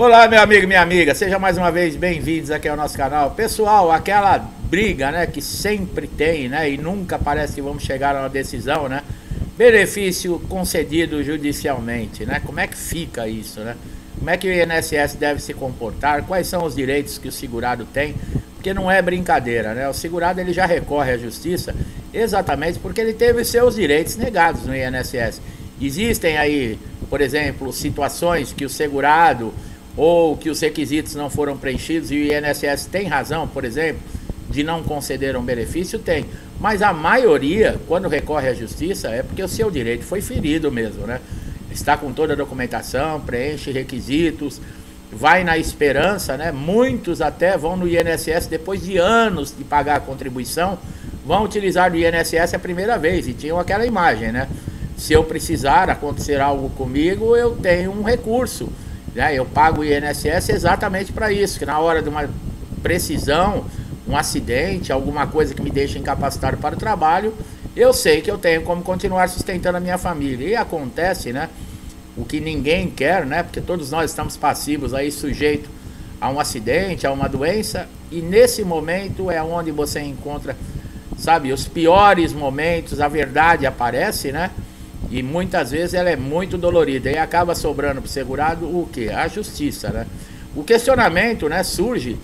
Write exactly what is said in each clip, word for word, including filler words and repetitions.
Olá, meu amigo, minha amiga, seja mais uma vez bem-vindos aqui ao nosso canal. Pessoal, aquela briga, né, que sempre tem, né, e nunca parece que vamos chegar a uma decisão, né, benefício concedido judicialmente, né, como é que fica isso, né, como é que o I N S S deve se comportar, quais são os direitos que o segurado tem, porque não é brincadeira, né, o segurado ele já recorre à justiça exatamente porque ele teve seus direitos negados no I N S S. Existem aí, por exemplo, situações que o segurado ou que os requisitos não foram preenchidos e o I N S S tem razão, por exemplo, de não conceder um benefício, tem. Mas a maioria, quando recorre à justiça, é porque o seu direito foi ferido mesmo, né? Está com toda a documentação, preenche requisitos, vai na esperança, né? Muitos até vão no I N S S depois de anos de pagar a contribuição, vão utilizar o I N S S a primeira vez e tinham aquela imagem, né? Se eu precisar, acontecer algo comigo, eu tenho um recurso. Eu pago o I N S S exatamente para isso, que na hora de uma precisão, um acidente, alguma coisa que me deixa incapacitado para o trabalho, eu sei que eu tenho como continuar sustentando a minha família. E acontece, né, o que ninguém quer, né, porque todos nós estamos passivos aí, sujeito a um acidente, a uma doença, e nesse momento é onde você encontra, sabe, os piores momentos, a verdade aparece, né? E muitas vezes ela é muito dolorida e acaba sobrando para o segurado o que? A justiça, né? O questionamento, né, surge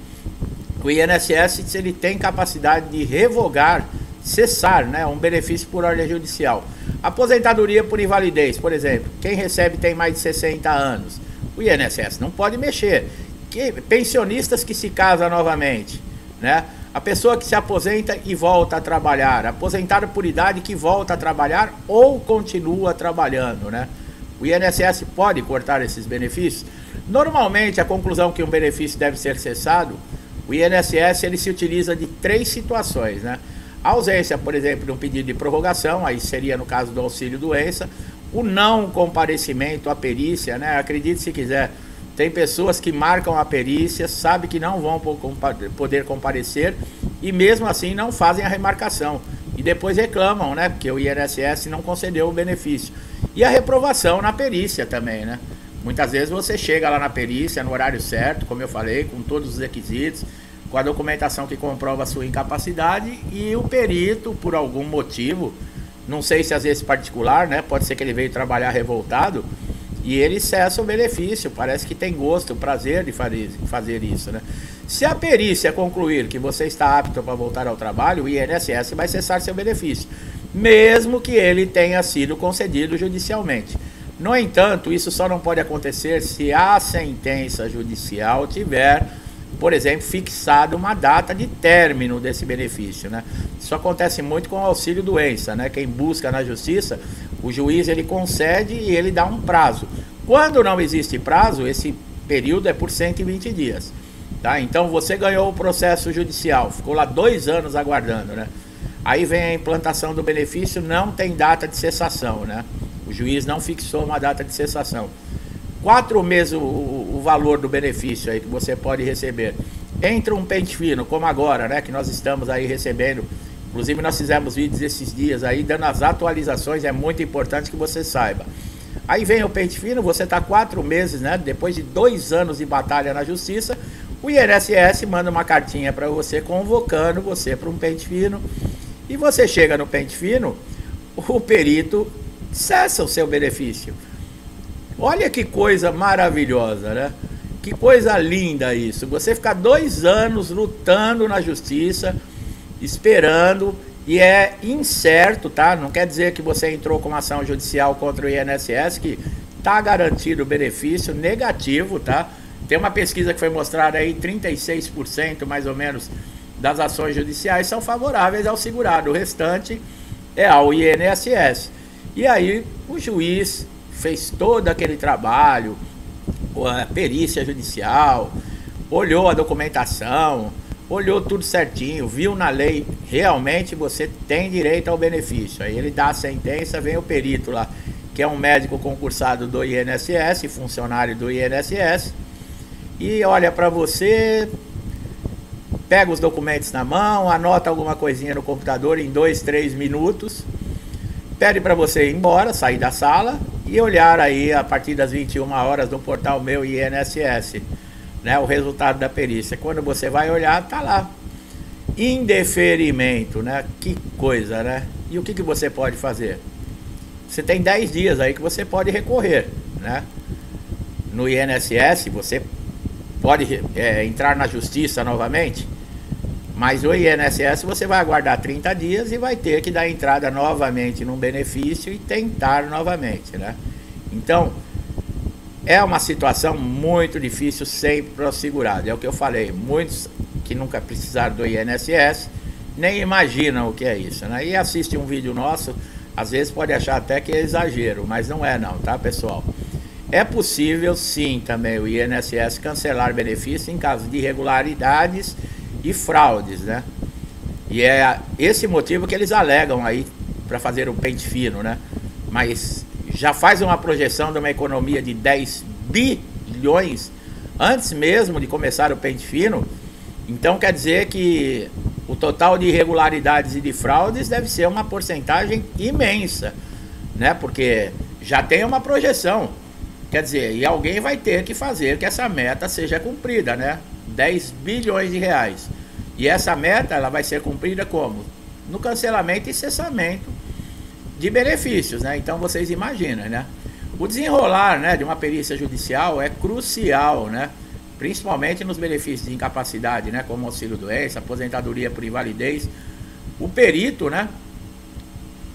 que o I N S S se ele tem capacidade de revogar, cessar, né, um benefício por ordem judicial. Aposentadoria por invalidez, por exemplo, quem recebe tem mais de sessenta anos, o I N S S não pode mexer. Que, pensionistas que se casam novamente, né? A pessoa que se aposenta e volta a trabalhar, aposentado por idade que volta a trabalhar ou continua trabalhando, né? O I N S S pode cortar esses benefícios? Normalmente, a conclusão que um benefício deve ser cessado, o I N S S ele se utiliza de três situações, né? A ausência, por exemplo, de um pedido de prorrogação, aí seria no caso do auxílio-doença, o não comparecimento à perícia, né? Acredite se quiser, tem pessoas que marcam a perícia, sabe que não vão poder comparecer e mesmo assim não fazem a remarcação. E depois reclamam, né? Porque o I N S S não concedeu o benefício. E a reprovação na perícia também, né? Muitas vezes você chega lá na perícia no horário certo, como eu falei, com todos os requisitos, com a documentação que comprova a sua incapacidade e o perito, por algum motivo, não sei se às vezes particular, né? Pode ser que ele veio trabalhar revoltado, e ele cessa o benefício, parece que tem gosto, prazer de fazer isso, né? Se a perícia concluir que você está apto para voltar ao trabalho, o I N S S vai cessar seu benefício, mesmo que ele tenha sido concedido judicialmente. No entanto, isso só não pode acontecer se a sentença judicial tiver, por exemplo, fixado uma data de término desse benefício, né? Isso acontece muito com o auxílio-doença, né? Quem busca na justiça, o juiz ele concede e ele dá um prazo. Quando não existe prazo, esse período é por cento e vinte dias, tá? Então você ganhou o processo judicial, ficou lá dois anos aguardando, né? Aí vem a implantação do benefício, não tem data de cessação, né? O juiz não fixou uma data de cessação. Quatro meses o, o valor do benefício aí que você pode receber. Entra um pente fino, como agora, né? Que nós estamos aí recebendo. Inclusive nós fizemos vídeos esses dias aí, dando as atualizações, é muito importante que você saiba. Aí vem o pente fino, você está quatro meses, né? Depois de dois anos de batalha na justiça, o I N S S manda uma cartinha para você, convocando você para um pente fino. E você chega no pente fino, o perito cessa o seu benefício. Olha que coisa maravilhosa, né? Que coisa linda isso. Você ficar dois anos lutando na justiça, esperando, e é incerto, tá? Não quer dizer que você entrou com uma ação judicial contra o I N S S, que tá garantido o benefício negativo, tá? Tem uma pesquisa que foi mostrada aí, trinta e seis por cento mais ou menos das ações judiciais são favoráveis ao segurado. O restante é ao I N S S. E aí o juiz fez todo aquele trabalho, a perícia judicial, olhou a documentação, olhou tudo certinho, viu na lei, realmente você tem direito ao benefício. Aí ele dá a sentença, vem o perito lá, que é um médico concursado do I N S S, funcionário do I N S S, e olha para você, pega os documentos na mão, anota alguma coisinha no computador em dois, três minutos, pede para você ir embora, sair da sala, e olhar aí a partir das vinte e uma horas no portal meu I N S S, né, o resultado da perícia. Quando você vai olhar, está lá, indeferimento, né? Que coisa, né? E o que, que você pode fazer? Você tem dez dias aí que você pode recorrer, né? No I N S S você pode é, entrar na justiça novamente, mas no I N S S você vai aguardar trinta dias e vai ter que dar entrada novamente num benefício e tentar novamente, né? Então, é uma situação muito difícil sempre para o segurado. É o que eu falei, muitos que nunca precisaram do I N S S nem imaginam o que é isso, né? E assiste um vídeo nosso, às vezes pode achar até que é exagero, mas não é não, tá, pessoal? É possível, sim, também o I N S S cancelar benefício em caso de irregularidades e fraudes, né? E é esse motivo que eles alegam aí para fazer o pente fino, né? Mas já faz uma projeção de uma economia de dez bilhões antes mesmo de começar o pente fino. Então quer dizer que o total de irregularidades e de fraudes deve ser uma porcentagem imensa, né? Porque já tem uma projeção. Quer dizer, e alguém vai ter que fazer que essa meta seja cumprida, né? dez bilhões de reais. E essa meta, ela vai ser cumprida como? No cancelamento e cessamento de benefícios, né? Então, vocês imaginam, né? O desenrolar, né, de uma perícia judicial é crucial, né? Principalmente nos benefícios de incapacidade, né? Como auxílio-doença, aposentadoria por invalidez. O perito, né?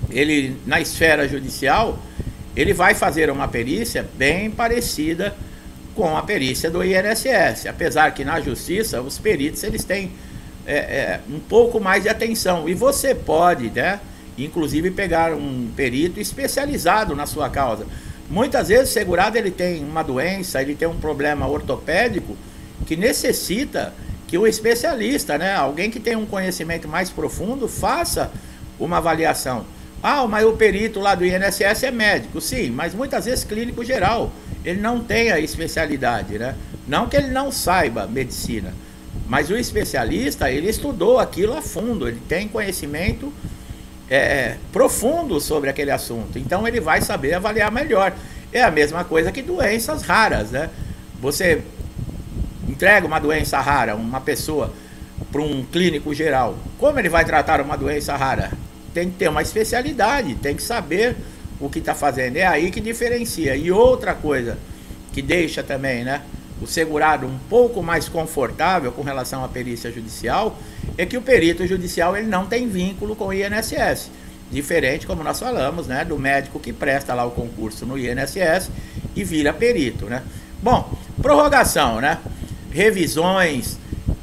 Ele, na esfera judicial, ele vai fazer uma perícia bem parecida com a perícia do I N S S, apesar que na justiça os peritos eles têm é, é, um pouco mais de atenção, e você pode, né, inclusive pegar um perito especializado na sua causa. Muitas vezes o segurado ele tem uma doença, ele tem um problema ortopédico que necessita que o especialista, né, alguém que tem um conhecimento mais profundo, faça uma avaliação. Ah, mas o perito lá do I N S S é médico, sim, mas muitas vezes clínico geral, ele não tem a especialidade, né? Não que ele não saiba medicina, mas o especialista, ele estudou aquilo a fundo, ele tem conhecimento é, profundo sobre aquele assunto, então ele vai saber avaliar melhor. É a mesma coisa que doenças raras, né? Você entrega uma doença rara, uma pessoa, para um clínico geral, como ele vai tratar uma doença rara? Tem que ter uma especialidade, tem que saber o que está fazendo, é aí que diferencia. E outra coisa que deixa também, né, o segurado um pouco mais confortável com relação à perícia judicial, é que o perito judicial ele não tem vínculo com o I N S S, diferente, como nós falamos, né, do médico que presta lá o concurso no I N S S e vira perito, né. Bom, prorrogação, né, revisões,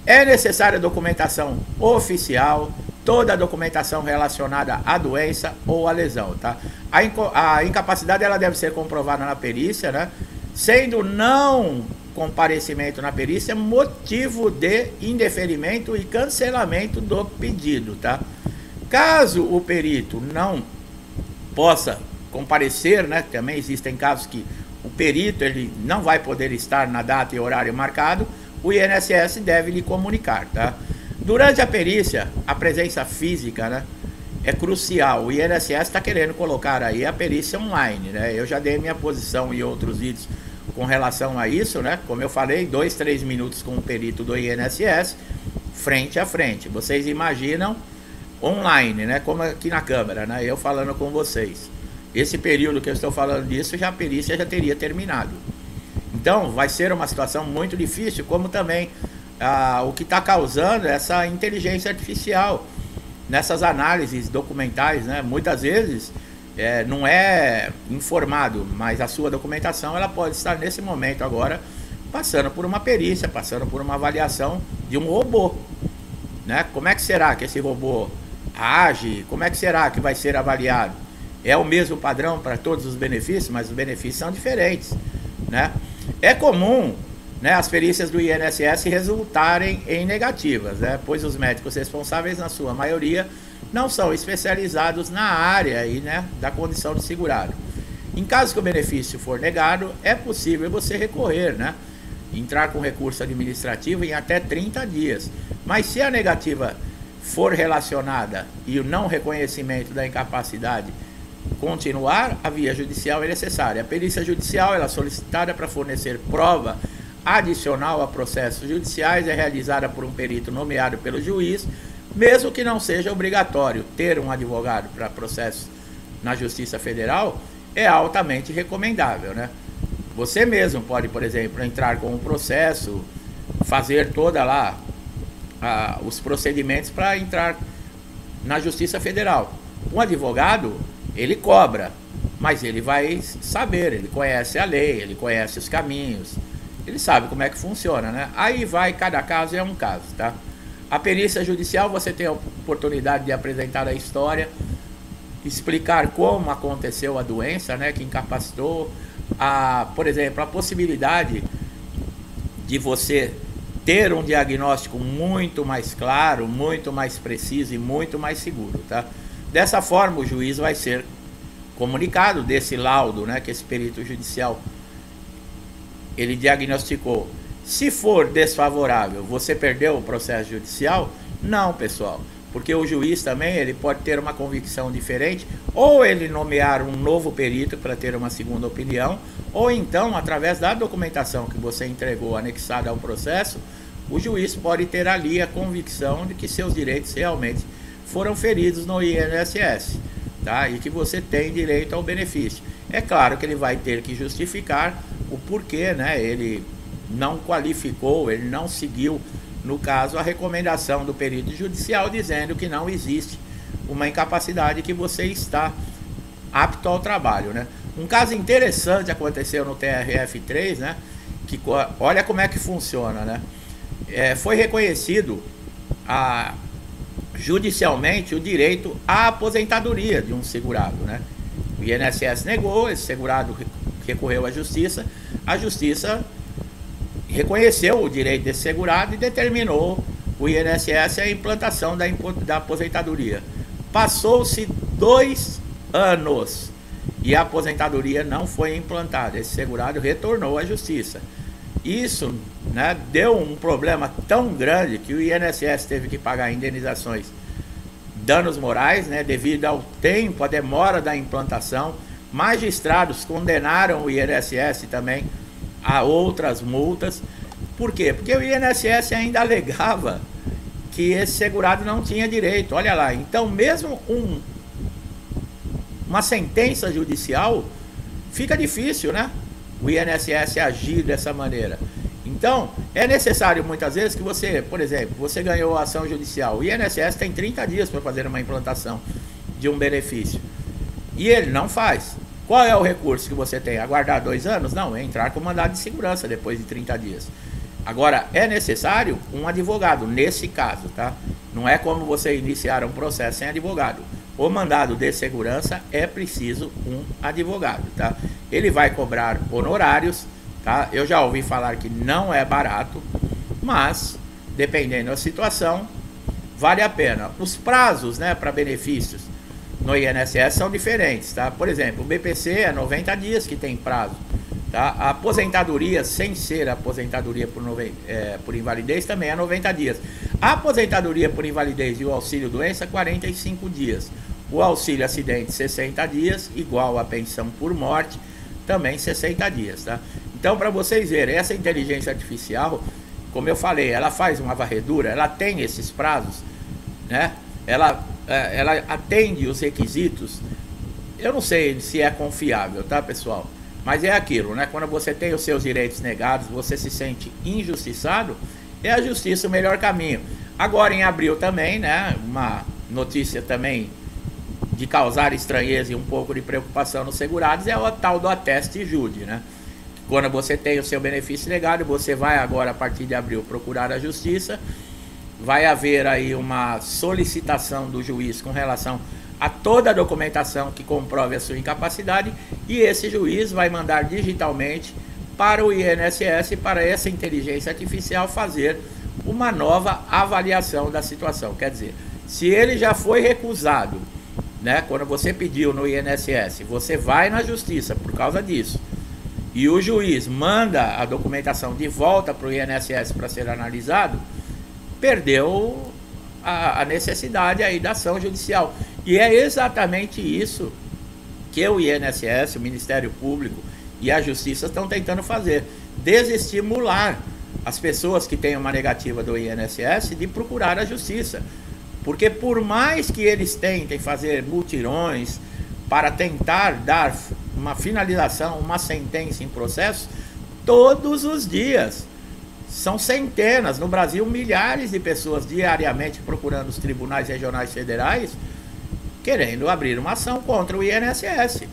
é necessária documentação oficial, toda a documentação relacionada à doença ou à lesão, tá? A, inco a incapacidade, ela deve ser comprovada na perícia, né? Sendo não comparecimento na perícia motivo de indeferimento e cancelamento do pedido, tá? Caso o perito não possa comparecer, né? Também existem casos que o perito, ele não vai poder estar na data e horário marcado, o I N S S deve lhe comunicar, tá? Durante a perícia, a presença física, né, é crucial. O I N S S está querendo colocar aí a perícia online, né? Eu já dei minha posição em outros vídeos com relação a isso, né? Como eu falei, dois, três minutos com o perito do I N S S, frente a frente. Vocês imaginam online, né? Como aqui na câmera, né? Eu falando com vocês. Esse período que eu estou falando disso, já a perícia já teria terminado. Então, vai ser uma situação muito difícil, como também... Ah, o que está causando essa inteligência artificial nessas análises documentais, né? Muitas vezes é, não é informado, mas a sua documentação ela pode estar nesse momento agora passando por uma perícia, passando por uma avaliação de um robô, né? Como é que será que esse robô age? Como é que será que vai ser avaliado? É o mesmo padrão para todos os benefícios, mas os benefícios são diferentes, né? É comum, né, as perícias do I N S S resultarem em negativas, né, pois os médicos responsáveis, na sua maioria, não são especializados na área aí, né, da condição do segurado. Em caso que o benefício for negado, é possível você recorrer, né, entrar com recurso administrativo em até trinta dias. Mas se a negativa for relacionada e o não reconhecimento da incapacidade continuar a via judicial é necessária. A perícia judicial, ela é solicitada para fornecer prova adicional a processos judiciais, é realizada por um perito nomeado pelo juiz, mesmo que não seja obrigatório ter um advogado para processos na Justiça Federal, é altamente recomendável, né? Você mesmo pode, por exemplo, entrar com um processo, fazer toda lá a, os procedimentos para entrar na Justiça Federal. Um advogado, ele cobra, mas ele vai saber, ele conhece a lei, ele conhece os caminhos, ele sabe como é que funciona, né? Aí vai, cada caso é um caso, tá? A perícia judicial, você tem a oportunidade de apresentar a história, explicar como aconteceu a doença, né, que incapacitou, a, por exemplo, a possibilidade de você ter um diagnóstico muito mais claro, muito mais preciso e muito mais seguro, tá? Dessa forma, o juiz vai ser comunicado desse laudo, né, que esse perito judicial ele diagnosticou. Se for desfavorável, você perdeu o processo judicial? Não, pessoal, porque o juiz também ele pode ter uma convicção diferente, ou ele nomear um novo perito para ter uma segunda opinião, ou então, através da documentação que você entregou anexada ao processo, o juiz pode ter ali a convicção de que seus direitos realmente foram feridos no I N S S, tá? E que você tem direito ao benefício. É claro que ele vai ter que justificar o porquê, né? Ele não qualificou, ele não seguiu, no caso, a recomendação do perito judicial dizendo que não existe uma incapacidade, que você está apto ao trabalho, né? Um caso interessante aconteceu no T R F três, né? Que, olha como é que funciona, né? É, foi reconhecido a, judicialmente o direito à aposentadoria de um segurado, né? O I N S S negou, esse segurado recorreu à justiça, a justiça reconheceu o direito desse segurado e determinou o I N S S a implantação da, da aposentadoria. Passou-se dois anos e a aposentadoria não foi implantada. Esse segurado retornou à justiça. Isso, né, deu um problema tão grande que o I N S S teve que pagar indenizações, danos morais, né, devido ao tempo, à demora da implantação. Magistrados condenaram o I N S S também a outras multas. Por quê? Porque o I N S S ainda alegava que esse segurado não tinha direito. Olha lá, então mesmo um, uma sentença judicial fica difícil, né? O I N S S agir dessa maneira. Então, é necessário muitas vezes que você, por exemplo, você ganhou a ação judicial. O I N S S tem trinta dias para fazer uma implantação de um benefício. E ele não faz. Qual é o recurso que você tem? Aguardar dois anos? Não, é entrar com mandado de segurança depois de trinta dias. Agora, é necessário um advogado nesse caso, tá? Não é como você iniciar um processo sem advogado. O mandado de segurança é preciso um advogado, tá? Ele vai cobrar honorários, tá? Eu já ouvi falar que não é barato, mas, dependendo da situação, vale a pena. Os prazos, né, para benefícios no I N S S são diferentes, tá? Por exemplo, o B P C é noventa dias que tem prazo, tá? A aposentadoria, sem ser a aposentadoria por, é, por invalidez, também é noventa dias. A aposentadoria por invalidez e o auxílio doença, quarenta e cinco dias. O auxílio acidente, sessenta dias, igual a pensão por morte, também sessenta dias, tá? Então, para vocês verem, essa inteligência artificial, como eu falei, ela faz uma varredura, ela tem esses prazos, né? Ela... ela atende os requisitos. Eu não sei se é confiável, tá, pessoal? Mas é aquilo, né? Quando você tem os seus direitos negados, você se sente injustiçado, é a justiça o melhor caminho. Agora, em abril também, né, uma notícia também de causar estranheza e um pouco de preocupação nos segurados é o tal do ateste jude, né? Quando você tem o seu benefício negado, você vai agora, a partir de abril, procurar a justiça. Vai haver aí uma solicitação do juiz com relação a toda a documentação que comprove a sua incapacidade, e esse juiz vai mandar digitalmente para o I N S S, para essa inteligência artificial fazer uma nova avaliação da situação. Quer dizer, se ele já foi recusado, né, quando você pediu no I N S S, você vai na justiça por causa disso, e o juiz manda a documentação de volta para o I N S S para ser analisado, perdeu a necessidade aí da ação judicial. E é exatamente isso que o I N S S, o Ministério Público e a Justiça estão tentando fazer, desestimular as pessoas que têm uma negativa do I N S S de procurar a Justiça. Porque por mais que eles tentem fazer mutirões para tentar dar uma finalização, uma sentença em processo, todos os dias são centenas, no Brasil milhares de pessoas diariamente procurando os tribunais regionais federais querendo abrir uma ação contra o I N S S.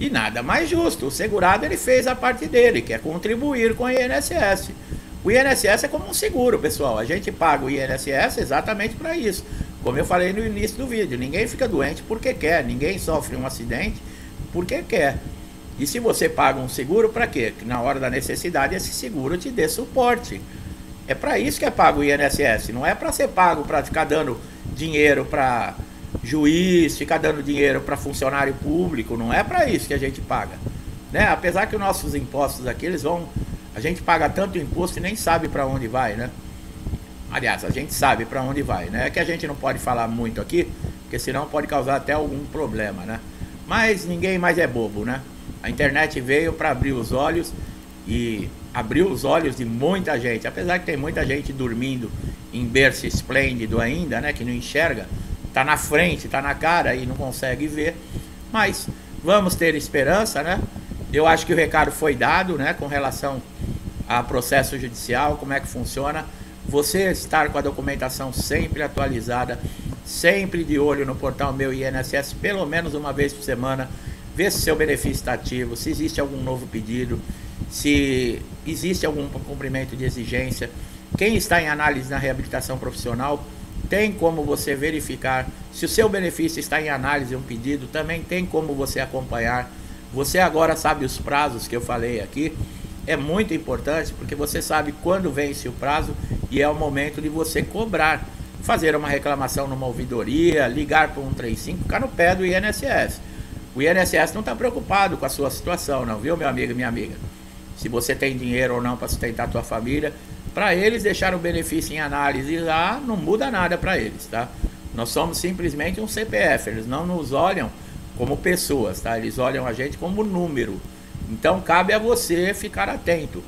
E nada mais justo, o segurado ele fez a parte dele, que é contribuir com o I N S S. O I N S S é como um seguro, pessoal, a gente paga o I N S S exatamente para isso. Como eu falei no início do vídeo, ninguém fica doente porque quer, ninguém sofre um acidente porque quer. E se você paga um seguro, para quê? Que na hora da necessidade esse seguro te dê suporte. É para isso que é pago o I N S S, não é para ser pago para ficar dando dinheiro para juiz, ficar dando dinheiro para funcionário público, não é para isso que a gente paga, né? Apesar que os nossos impostos aqui, eles vão, a gente paga tanto imposto e nem sabe para onde vai, né? Aliás, a gente sabe para onde vai, né? É que a gente não pode falar muito aqui, porque senão pode causar até algum problema, né? Mas ninguém mais é bobo, né? A internet veio para abrir os olhos e abriu os olhos de muita gente, apesar que tem muita gente dormindo em berço esplêndido ainda, né? Que não enxerga, tá na frente, tá na cara e não consegue ver, mas vamos ter esperança, né? Eu acho que o recado foi dado, né? Com relação a processo judicial, como é que funciona, você estar com a documentação sempre atualizada, sempre de olho no portal Meu I N S S, pelo menos uma vez por semana, ver se seu benefício está ativo, se existe algum novo pedido, se existe algum cumprimento de exigência. Quem está em análise na reabilitação profissional, tem como você verificar. Se o seu benefício está em análise, um pedido, também tem como você acompanhar. Você agora sabe os prazos que eu falei aqui. É muito importante porque você sabe quando vence o prazo e é o momento de você cobrar, fazer uma reclamação numa ouvidoria, ligar para o um três cinco, ficar no pé do I N S S. O I N S S não está preocupado com a sua situação não, viu, meu amigo e minha amiga? Se você tem dinheiro ou não para sustentar a tua família, para eles deixar o benefício em análise lá, não muda nada para eles, tá? Nós somos simplesmente um C P F, eles não nos olham como pessoas, tá? Eles olham a gente como número. Então cabe a você ficar atento,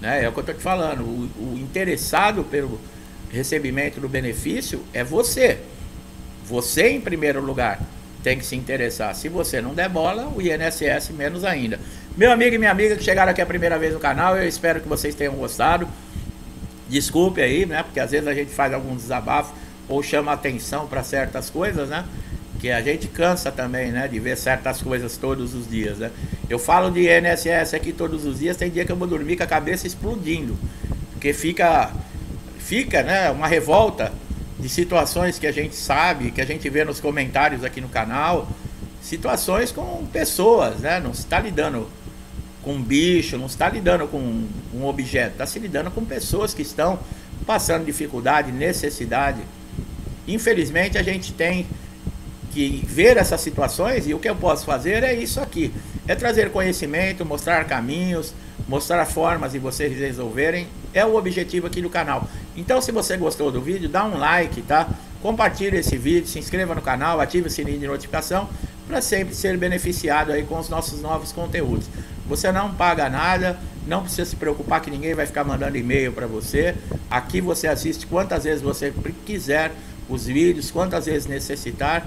né? É o que eu estou te falando, o, o interessado pelo recebimento do benefício é você. Você em primeiro lugar tem que se interessar. Se você não der bola, o I N S S menos ainda. Meu amigo e minha amiga que chegaram aqui a primeira vez no canal, eu espero que vocês tenham gostado. Desculpe aí, né? Porque às vezes a gente faz algum desabafo ou chama atenção para certas coisas, né? Que a gente cansa também, né? De ver certas coisas todos os dias, né? Eu falo de I N S S aqui todos os dias, tem dia que eu vou dormir com a cabeça explodindo, porque fica, fica, né? Uma revolta de situações que a gente sabe, que a gente vê nos comentários aqui no canal, situações com pessoas, né? Não se está lidando com um bicho, não se está lidando com um objeto, está se lidando com pessoas que estão passando dificuldade, necessidade. Infelizmente a gente tem que ver essas situações e o que eu posso fazer é isso aqui, é trazer conhecimento, mostrar caminhos, mostrar formas de vocês resolverem, é o objetivo aqui do canal. Então se você gostou do vídeo, dá um like, tá? Compartilhe esse vídeo, se inscreva no canal, ative o sininho de notificação para sempre ser beneficiado aí com os nossos novos conteúdos. Você não paga nada, não precisa se preocupar que ninguém vai ficar mandando e-mail para você. Aqui você assiste quantas vezes você quiser os vídeos, quantas vezes necessitar.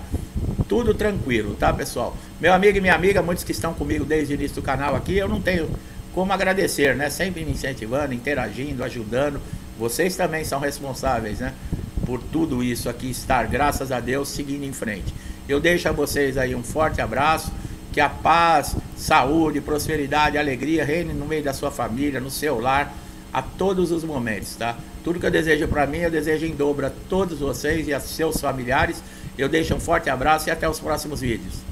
Tudo tranquilo, tá, pessoal? Meu amigo e minha amiga, muitos que estão comigo desde o início do canal aqui, eu não tenho como agradecer, né? Sempre me incentivando, interagindo, ajudando. Vocês também são responsáveis, né? Por tudo isso aqui estar, graças a Deus, seguindo em frente. Eu deixo a vocês aí um forte abraço, que a paz, saúde, prosperidade, alegria reine no meio da sua família, no seu lar, a todos os momentos, tá? Tudo que eu desejo para mim, eu desejo em dobro a todos vocês e a seus familiares. Eu deixo um forte abraço e até os próximos vídeos.